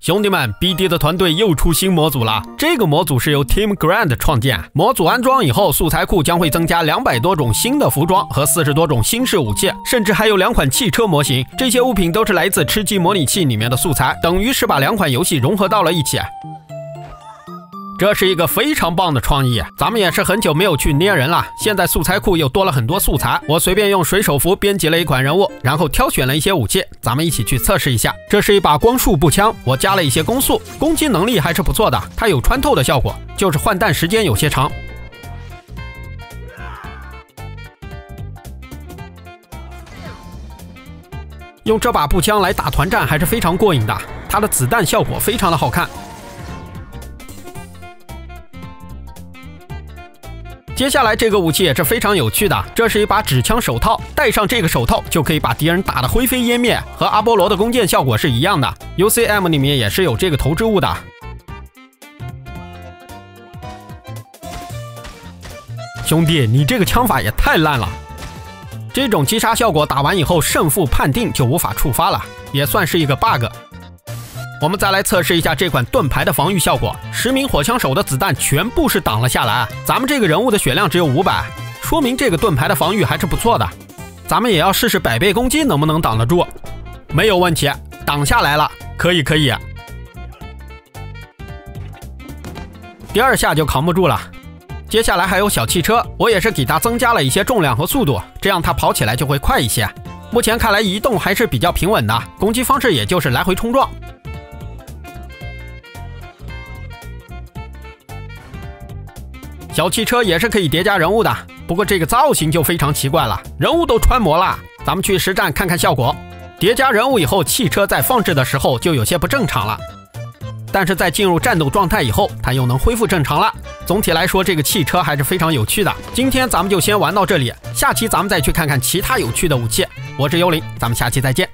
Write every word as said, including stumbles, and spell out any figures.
兄弟们 ，B D 的团队又出新模组了。这个模组是由 Team Grand 创建。模组安装以后，素材库将会增加两百多种新的服装和四十多种新式武器，甚至还有两款汽车模型。这些物品都是来自吃鸡模拟器里面的素材，等于是把两款游戏融合到了一起。 这是一个非常棒的创意，咱们也是很久没有去捏人了。现在素材库又多了很多素材，我随便用水手服编辑了一款人物，然后挑选了一些武器，咱们一起去测试一下。这是一把光束步枪，我加了一些攻速，攻击能力还是不错的，它有穿透的效果，就是换弹时间有些长。 用这把步枪来打团战还是非常过瘾的，它的子弹效果非常的好看。 接下来这个武器也是非常有趣的，这是一把纸枪手套，戴上这个手套就可以把敌人打得灰飞烟灭，和阿波罗的弓箭效果是一样的。U C M 里面也是有这个投掷物的。兄弟，你这个枪法也太烂了！这种击杀效果打完以后，胜负判定就无法触发了，也算是一个 bug。 我们再来测试一下这款盾牌的防御效果。十名火枪手的子弹全部是挡了下来。咱们这个人物的血量只有五百，说明这个盾牌的防御还是不错的。咱们也要试试百倍攻击能不能挡得住。没有问题，挡下来了，可以可以。第二下就扛不住了。接下来还有小汽车，我也是给它增加了一些重量和速度，这样它跑起来就会快一些。目前看来移动还是比较平稳的，攻击方式也就是来回冲撞。 小汽车也是可以叠加人物的，不过这个造型就非常奇怪了，人物都穿模了。咱们去实战看看效果。叠加人物以后，汽车在放置的时候就有些不正常了，但是在进入战斗状态以后，它又能恢复正常了。总体来说，这个汽车还是非常有趣的。今天咱们就先玩到这里，下期咱们再去看看其他有趣的武器。我是幽灵，咱们下期再见。